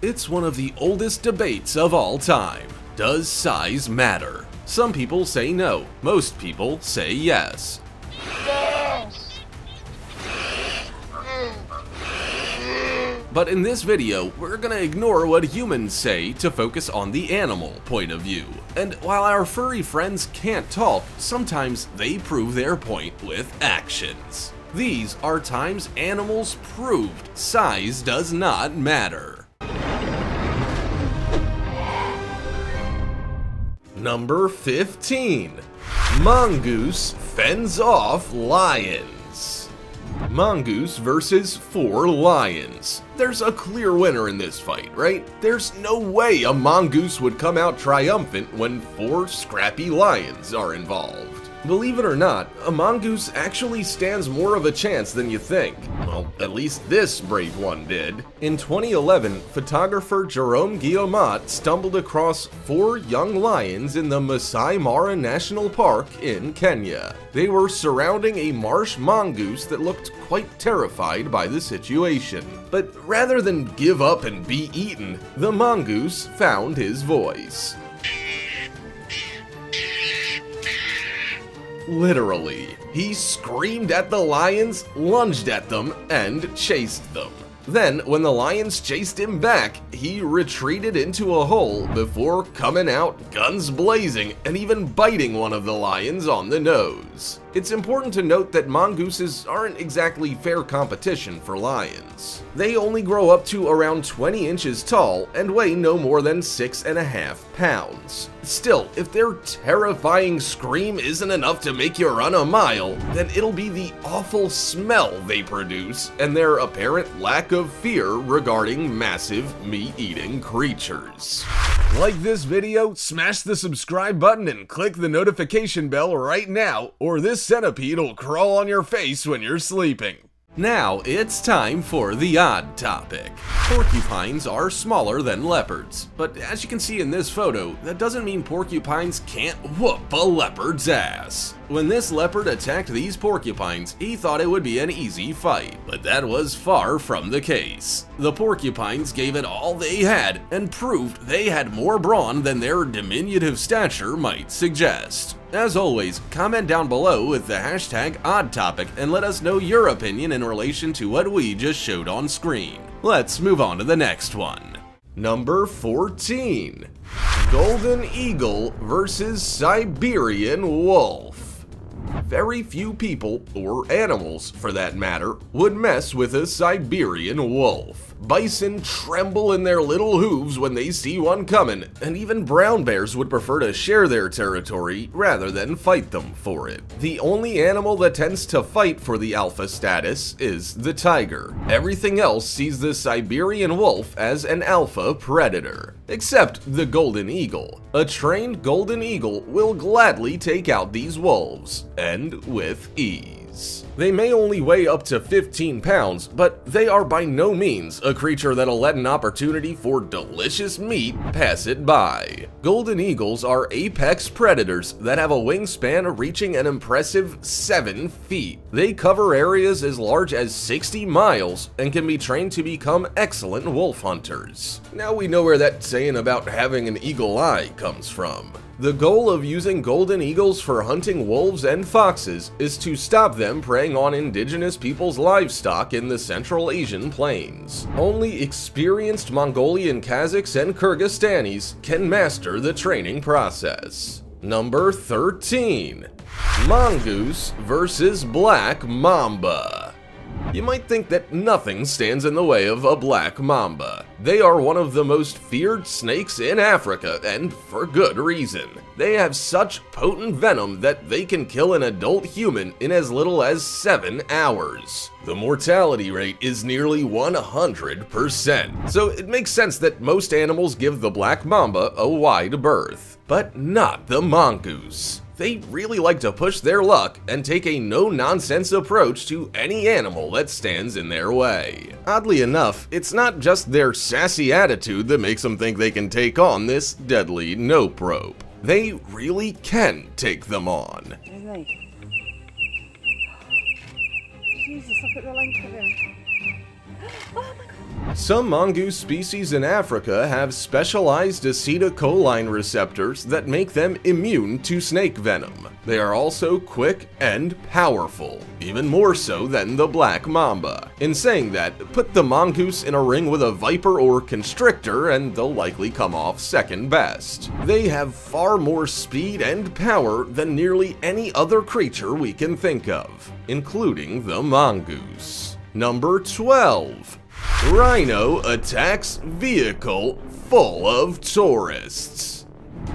It's one of the oldest debates of all time. Does size matter? Some people say no, most people say yes. Yes! But in this video, we're gonna ignore what humans say to focus on the animal point of view. And while our furry friends can't talk, sometimes they prove their point with actions. These are times animals proved size does not matter. Number 15. Mongoose fends off lions. Mongoose versus 4 lions. There's a clear winner in this fight, right? There's no way a mongoose would come out triumphant when 4 scrappy lions are involved. Believe it or not, a mongoose actually stands more of a chance than you think. Well, at least this brave one did. In 2011, photographer Jerome Guillemot stumbled across 4 young lions in the Masai Mara National Park in Kenya. They were surrounding a marsh mongoose that looked quite terrified by the situation. But rather than give up and be eaten, the mongoose found his voice. Literally. He screamed at the lions, lunged at them, and chased them. Then, when the lions chased him back, he retreated into a hole before coming out guns blazing and even biting one of the lions on the nose. It's important to note that mongooses aren't exactly fair competition for lions. They only grow up to around 20 inches tall and weigh no more than 6.5 pounds. Still, if their terrifying scream isn't enough to make you run a mile, then it'll be the awful smell they produce and their apparent lack of fear regarding massive meat-eating creatures. Like this video, smash the subscribe button and click the notification bell right now, or this centipede will crawl on your face when you're sleeping. Now it's time for the odd topic. Porcupines are smaller than leopards, but as you can see in this photo, that doesn't mean porcupines can't whoop a leopard's ass. When this leopard attacked these porcupines, he thought it would be an easy fight, but that was far from the case. The porcupines gave it all they had and proved they had more brawn than their diminutive stature might suggest. As always, comment down below with the hashtag #OddTopic and let us know your opinion in relation to what we just showed on screen. Let's move on to the next one. Number 14. Golden Eagle versus Siberian Wolf. Very few people, or animals for that matter, would mess with a Siberian wolf. Bison tremble in their little hooves when they see one coming, and even brown bears would prefer to share their territory rather than fight them for it. The only animal that tends to fight for the alpha status is the tiger. Everything else sees the Siberian wolf as an alpha predator, except the golden eagle. A trained golden eagle will gladly take out these wolves, and with ease. They may only weigh up to 15 pounds, but they are by no means a creature that'll let an opportunity for delicious meat pass it by. Golden eagles are apex predators that have a wingspan reaching an impressive 7 feet. They cover areas as large as 60 miles and can be trained to become excellent wolf hunters. Now we know where that saying about having an eagle eye comes from. The goal of using golden eagles for hunting wolves and foxes is to stop them preying on indigenous people's livestock in the Central Asian plains. Only experienced Mongolian Kazakhs and Kyrgyzstanis can master the training process. Number 13. Mongoose versus Black Mamba. You might think that nothing stands in the way of a black mamba. They are one of the most feared snakes in Africa, and for good reason. They have such potent venom that they can kill an adult human in as little as 7 hours. The mortality rate is nearly 100%, so it makes sense that most animals give the black mamba a wide berth, but not the mongoose. They really like to push their luck and take a no-nonsense approach to any animal that stands in their way. Oddly enough, it's not just their sassy attitude that makes them think they can take on this deadly nope-rope. They really can take them on. Jesus, look at the length of him. Oh my God. Some mongoose species in Africa have specialized acetylcholine receptors that make them immune to snake venom. They are also quick and powerful, even more so than the black mamba. In saying that, put the mongoose in a ring with a viper or constrictor and they'll likely come off second best. They have far more speed and power than nearly any other creature we can think of, including the mongoose. Number 12. Rhino attacks vehicle full of tourists.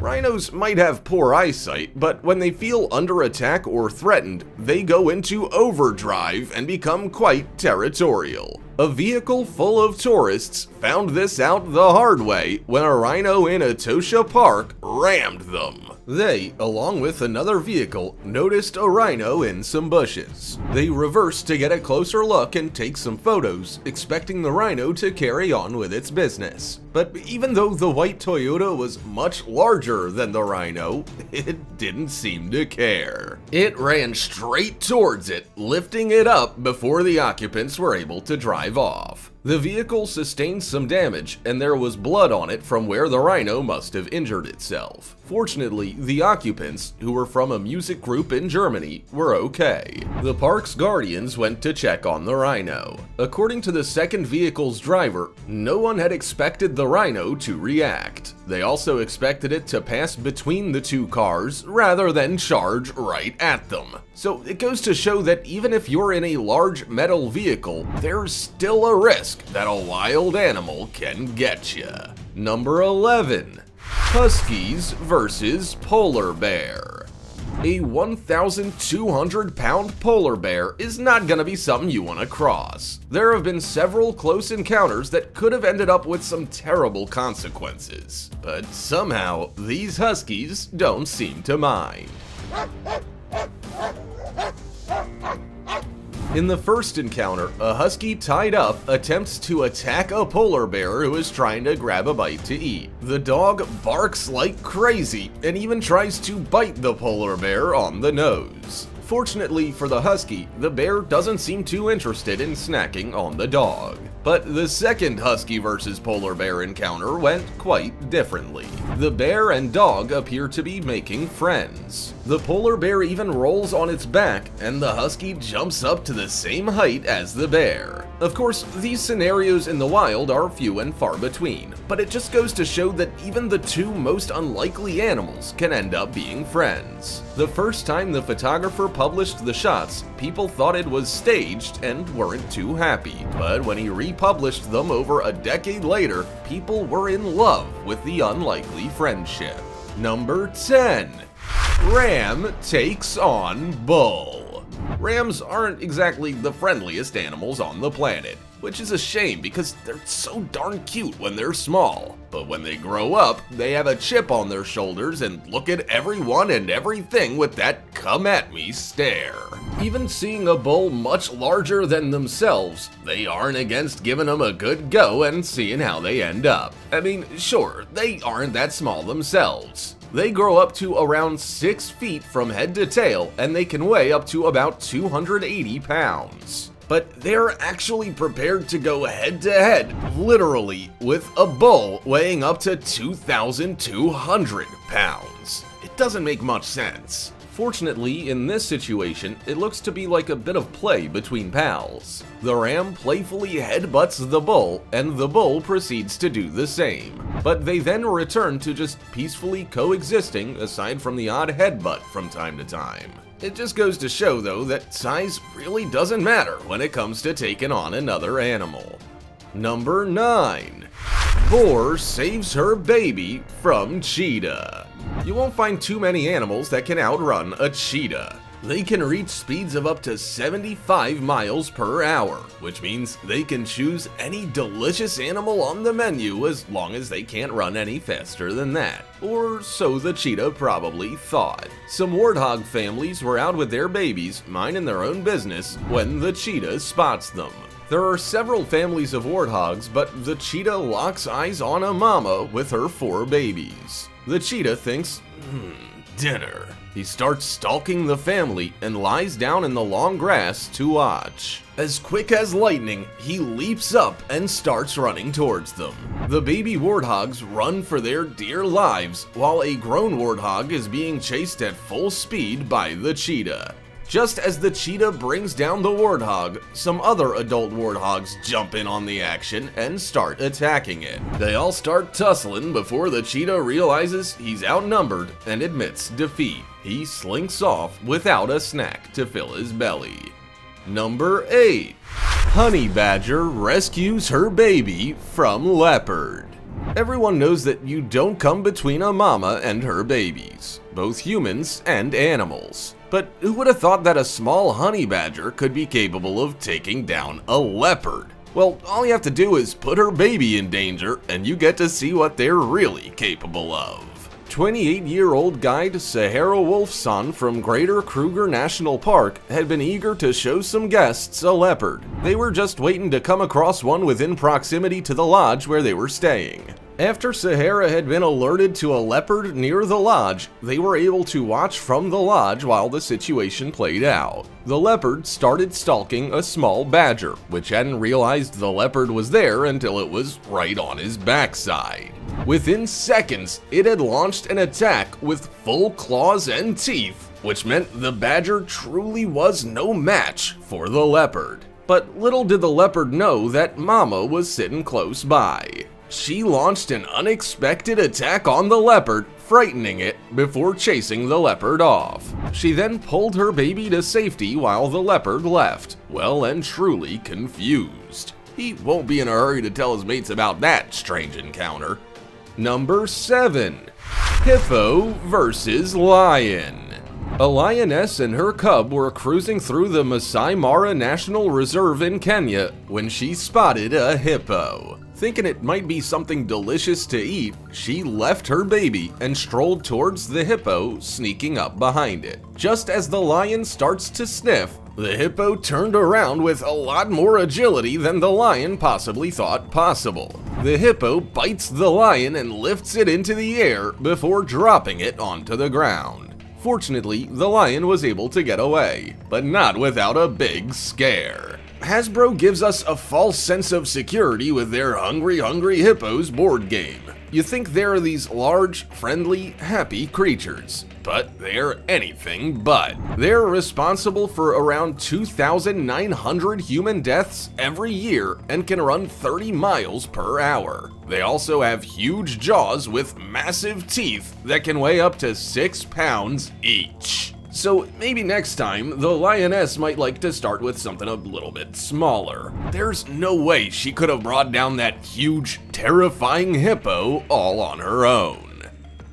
Rhinos might have poor eyesight, but when they feel under attack or threatened, they go into overdrive and become quite territorial. A vehicle full of tourists found this out the hard way when a rhino in Etosha Park rammed them. They, along with another vehicle, noticed a rhino in some bushes. They reversed to get a closer look and take some photos, expecting the rhino to carry on with its business. But even though the white Toyota was much larger than the rhino, it didn't seem to care. It ran straight towards it, lifting it up before the occupants were able to drive off. The vehicle sustained some damage, and there was blood on it from where the rhino must have injured itself. Fortunately, the occupants, who were from a music group in Germany, were okay. The park's guardians went to check on the rhino. According to the second vehicle's driver, no one had expected the rhino to react. They also expected it to pass between the two cars rather than charge right at them. So it goes to show that even if you're in a large metal vehicle, there's still a risk that a wild animal can get you. Number 11. Huskies versus polar bear. A 1,200-pound polar bear is not gonna be something you wanna cross. There have been several close encounters that could have ended up with some terrible consequences, but somehow these huskies don't seem to mind. In the first encounter, a husky tied up attempts to attack a polar bear who is trying to grab a bite to eat. The dog barks like crazy and even tries to bite the polar bear on the nose. Fortunately for the husky, the bear doesn't seem too interested in snacking on the dog. But the second husky versus polar bear encounter went quite differently. The bear and dog appear to be making friends. The polar bear even rolls on its back, and the husky jumps up to the same height as the bear. Of course, these scenarios in the wild are few and far between, but it just goes to show that even the two most unlikely animals can end up being friends. The first time the photographer published the shots, people thought it was staged and weren't too happy. But when he republished them over a decade later, people were in love with the unlikely friendship. Number 10. Ram takes on bull. Rams aren't exactly the friendliest animals on the planet, which is a shame because they're so darn cute when they're small. But when they grow up, they have a chip on their shoulders and look at everyone and everything with that come-at-me stare. Even seeing a bull much larger than themselves, they aren't against giving them a good go and seeing how they end up. I mean, sure, they aren't that small themselves. They grow up to around 6 feet from head to tail, and they can weigh up to about 280 pounds. But they're actually prepared to go head to head, literally, with a bull weighing up to 2,200 pounds. It doesn't make much sense. Fortunately, in this situation, it looks to be like a bit of play between pals. The ram playfully headbutts the bull, and the bull proceeds to do the same. But they then return to just peacefully coexisting, aside from the odd headbutt from time to time. It just goes to show, though, that size really doesn't matter when it comes to taking on another animal. Number 9. Boar saves her baby from cheetah. You won't find too many animals that can outrun a cheetah. They can reach speeds of up to 75 miles per hour, which means they can choose any delicious animal on the menu as long as they can't run any faster than that. Or so the cheetah probably thought. Some warthog families were out with their babies, minding their own business, when the cheetah spots them. There are several families of warthogs, but the cheetah locks eyes on a mama with her 4 babies. The cheetah thinks, dinner. He starts stalking the family and lies down in the long grass to watch. As quick as lightning, he leaps up and starts running towards them. The baby warthogs run for their dear lives, while a grown warthog is being chased at full speed by the cheetah. Just as the cheetah brings down the warthog, some other adult warthogs jump in on the action and start attacking it. They all start tussling before the cheetah realizes he's outnumbered and admits defeat. He slinks off without a snack to fill his belly. Number 8. Honey badger rescues her baby from leopard. Everyone knows that you don't come between a mama and her babies, both humans and animals. But who would have thought that a small honey badger could be capable of taking down a leopard? Well, all you have to do is put her baby in danger and you get to see what they're really capable of. 28-year-old guide Sahara Wolfson from Greater Kruger National Park had been eager to show some guests a leopard. They were just waiting to come across one within proximity to the lodge where they were staying. After Sahara had been alerted to a leopard near the lodge, they were able to watch from the lodge while the situation played out. The leopard started stalking a small badger, which hadn't realized the leopard was there until it was right on his backside. Within seconds, it had launched an attack with full claws and teeth, which meant the badger truly was no match for the leopard. But little did the leopard know that Mama was sitting close by. She launched an unexpected attack on the leopard, frightening it before chasing the leopard off. She then pulled her baby to safety while the leopard left, well and truly confused. He won't be in a hurry to tell his mates about that strange encounter. Number 7. Hippo versus lion. A lioness and her cub were cruising through the Masai Mara National Reserve in Kenya when she spotted a hippo. Thinking it might be something delicious to eat, she left her baby and strolled towards the hippo, sneaking up behind it. Just as the lion starts to sniff, the hippo turned around with a lot more agility than the lion possibly thought possible. The hippo bites the lion and lifts it into the air before dropping it onto the ground. Fortunately, the lion was able to get away, but not without a big scare. Hasbro gives us a false sense of security with their Hungry, Hungry Hippos board game. You think they're these large, friendly, happy creatures, but they're anything but. They're responsible for around 2,900 human deaths every year and can run 30 miles per hour. They also have huge jaws with massive teeth that can weigh up to 6 pounds each. So maybe next time, the lioness might like to start with something a little bit smaller. There's no way she could have brought down that huge, terrifying hippo all on her own.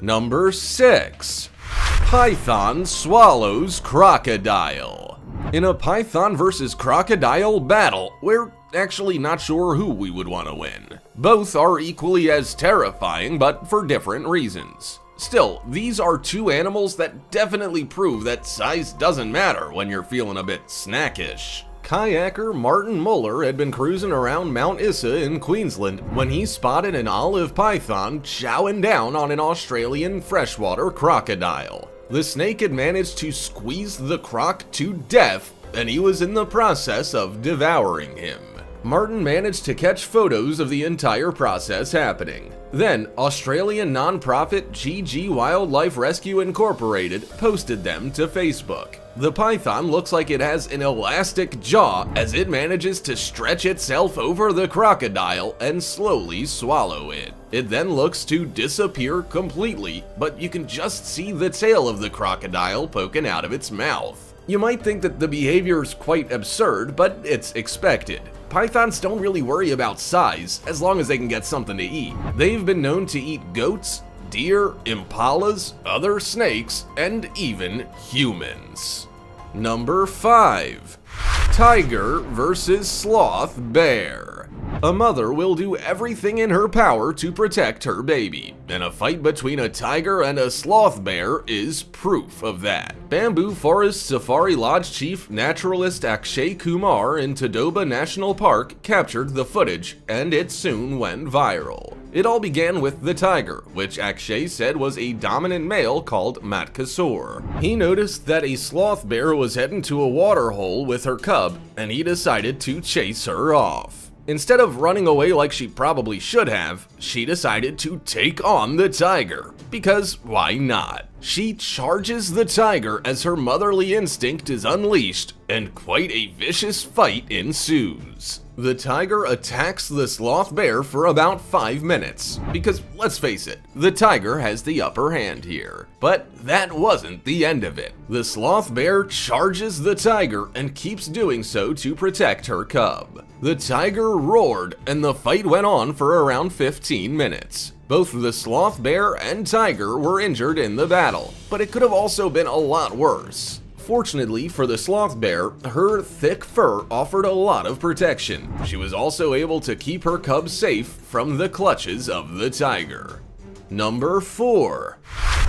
Number 6. Python swallows crocodile. In a python versus crocodile battle, we're actually not sure who we would want to win. Both are equally as terrifying, but for different reasons. Still, these are two animals that definitely prove that size doesn't matter when you're feeling a bit snackish. Kayaker Martin Muller had been cruising around Mount Isa in Queensland when he spotted an olive python chowing down on an Australian freshwater crocodile. The snake had managed to squeeze the croc to death, and he was in the process of devouring him. Martin managed to catch photos of the entire process happening. Then, Australian nonprofit GG Wildlife Rescue Incorporated posted them to Facebook. The python looks like it has an elastic jaw as it manages to stretch itself over the crocodile and slowly swallow it. It then looks to disappear completely, but you can just see the tail of the crocodile poking out of its mouth. You might think that the behavior is quite absurd, but it's expected. Pythons don't really worry about size, as long as they can get something to eat. They've been known to eat goats, deer, impalas, other snakes, and even humans. Number 5. Tiger versus sloth bear. A mother will do everything in her power to protect her baby, and a fight between a tiger and a sloth bear is proof of that. Bamboo Forest Safari Lodge chief naturalist Akshay Kumar in Tadoba National Park captured the footage, and it soon went viral. It all began with the tiger, which Akshay said was a dominant male called Matkasur. He noticed that a sloth bear was heading to a water hole with her cub, and he decided to chase her off. Instead of running away like she probably should have, she decided to take on the tiger. Because why not? She charges the tiger as her motherly instinct is unleashed, and quite a vicious fight ensues. The tiger attacks the sloth bear for about 5 minutes, because let's face it, the tiger has the upper hand here. But that wasn't the end of it. The sloth bear charges the tiger and keeps doing so to protect her cub. The tiger roared, and the fight went on for around 15 minutes. Both the sloth bear and tiger were injured in the battle, but it could have also been a lot worse. Fortunately for the sloth bear, her thick fur offered a lot of protection. She was also able to keep her cub safe from the clutches of the tiger. Number 4.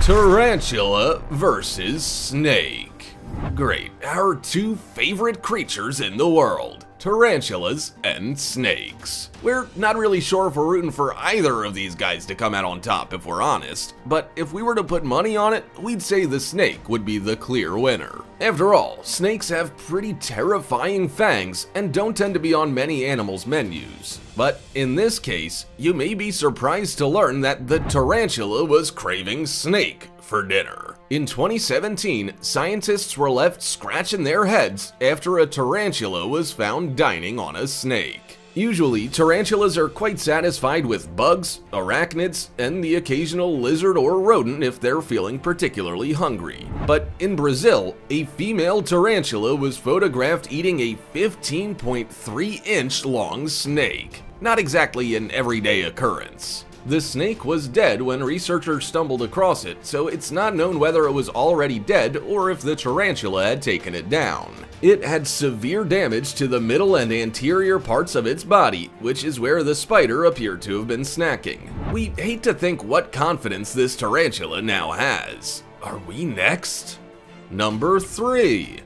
Tarantula versus snake. Great, our two favorite creatures in the world, tarantulas and snakes. We're not really sure if we're rooting for either of these guys to come out on top, if we're honest, but if we were to put money on it, we'd say the snake would be the clear winner. After all, snakes have pretty terrifying fangs and don't tend to be on many animals' menus. But in this case, you may be surprised to learn that the tarantula was craving snake for dinner. In 2017, scientists were left scratching their heads after a tarantula was found dining on a snake. Usually, tarantulas are quite satisfied with bugs, arachnids, and the occasional lizard or rodent if they're feeling particularly hungry. But in Brazil, a female tarantula was photographed eating a 15.3-inch long snake. Not exactly an everyday occurrence. The snake was dead when researchers stumbled across it, so it's not known whether it was already dead or if the tarantula had taken it down. It had severe damage to the middle and anterior parts of its body, which is where the spider appeared to have been snacking. We hate to think what confidence this tarantula now has. Are we next? Number 3.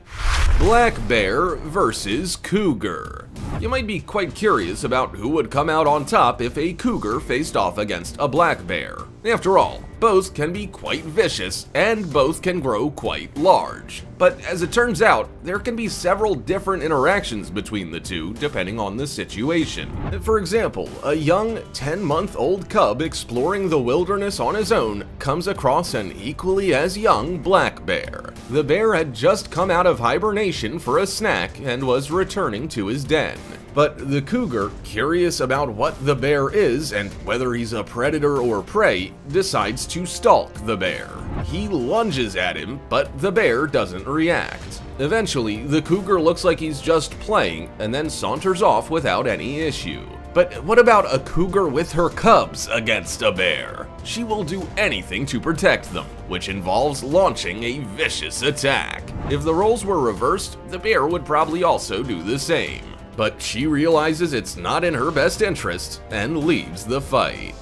Black bear versus cougar. You might be quite curious about who would come out on top if a cougar faced off against a black bear. After all, both can be quite vicious, and both can grow quite large. But as it turns out, there can be several different interactions between the two depending on the situation. For example, a young 10-month-old cub exploring the wilderness on his own comes across an equally as young black bear. The bear had just come out of hibernation for a snack and was returning to his den. But the cougar, curious about what the bear is and whether he's a predator or prey, decides to stalk the bear. He lunges at him, but the bear doesn't react. Eventually, the cougar looks like he's just playing and then saunters off without any issue. But what about a cougar with her cubs against a bear? She will do anything to protect them, which involves launching a vicious attack. If the roles were reversed, the bear would probably also do the same. But she realizes it's not in her best interest and leaves the fight.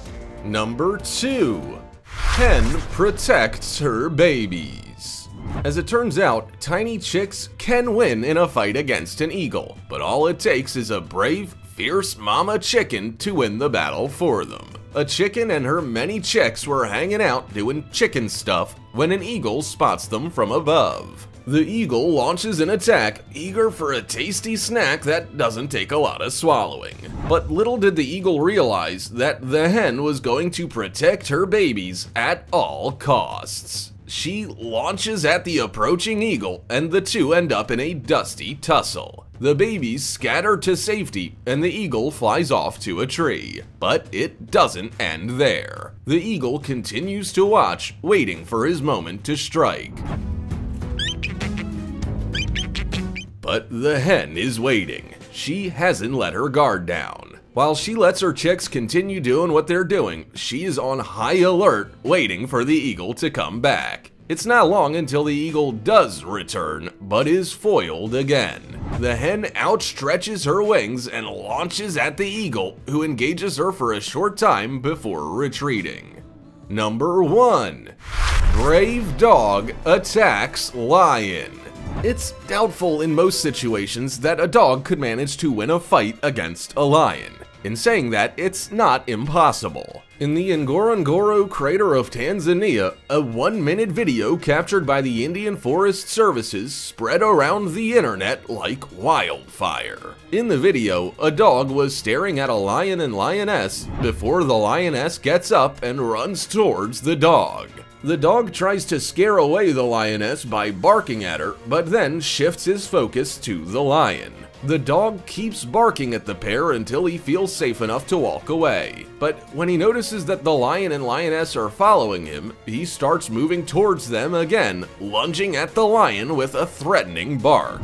Number 2. Hen protects her babies. As it turns out, tiny chicks can win in a fight against an eagle, but all it takes is a brave, fierce mama chicken to win the battle for them. A chicken and her many chicks were hanging out doing chicken stuff when an eagle spots them from above. The eagle launches an attack, eager for a tasty snack that doesn't take a lot of swallowing. But little did the eagle realize that the hen was going to protect her babies at all costs. She launches at the approaching eagle, and the two end up in a dusty tussle. The babies scatter to safety, and the eagle flies off to a tree. But it doesn't end there. The eagle continues to watch, waiting for his moment to strike. But the hen is waiting. She hasn't let her guard down. While she lets her chicks continue doing what they're doing, she is on high alert, waiting for the eagle to come back. It's not long until the eagle does return, but is foiled again. The hen outstretches her wings and launches at the eagle, who engages her for a short time before retreating. Number 1. Brave dog attacks lion. It's doubtful in most situations that a dog could manage to win a fight against a lion. In saying that, it's not impossible. In the Ngorongoro Crater of Tanzania, a 1-minute video captured by the Indian Forest Services spread around the internet like wildfire. In the video, a dog was staring at a lion and lioness before the lioness gets up and runs towards the dog. The dog tries to scare away the lioness by barking at her, but then shifts his focus to the lion. The dog keeps barking at the pair until he feels safe enough to walk away. But when he notices that the lion and lioness are following him, he starts moving towards them again, lunging at the lion with a threatening bark.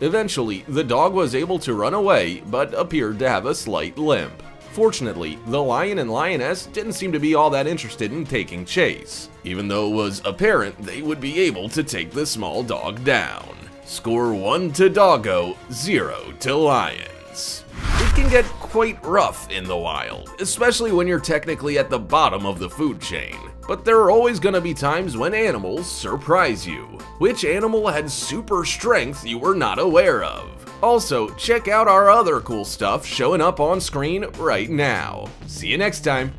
Eventually, the dog was able to run away, but appeared to have a slight limp. Fortunately, the lion and lioness didn't seem to be all that interested in taking chase, even though it was apparent they would be able to take the small dog down. Score 1 to Doggo, 0 to Lions. It can get quite rough in the wild, especially when you're technically at the bottom of the food chain. But there are always going to be times when animals surprise you. Which animal had super strength you were not aware of? Also, check out our other cool stuff showing up on screen right now. See you next time!